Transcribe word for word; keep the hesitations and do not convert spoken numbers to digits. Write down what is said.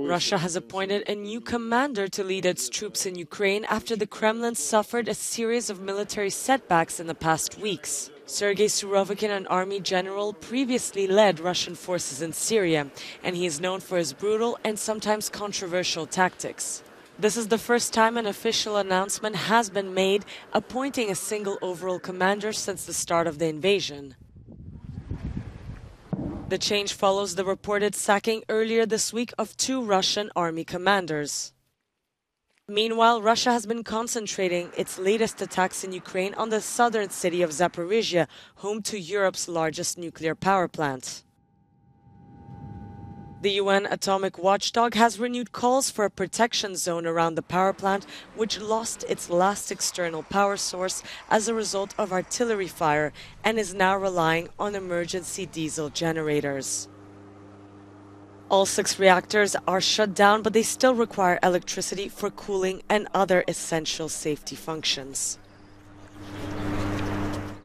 Russia has appointed a new commander to lead its troops in Ukraine after the Kremlin suffered a series of military setbacks in the past weeks. Sergei Surovikin, an army general, previously led Russian forces in Syria, and he is known for his brutal and sometimes controversial tactics. This is the first time an official announcement has been made appointing a single overall commander since the start of the invasion. The change follows the reported sacking earlier this week of two Russian army commanders. Meanwhile, Russia has been concentrating its latest attacks in Ukraine on the southern city of Zaporizhzhia, home to Europe's largest nuclear power plant. The U N Atomic Watchdog has renewed calls for a protection zone around the power plant, which lost its last external power source as a result of artillery fire and is now relying on emergency diesel generators. All six reactors are shut down, but they still require electricity for cooling and other essential safety functions.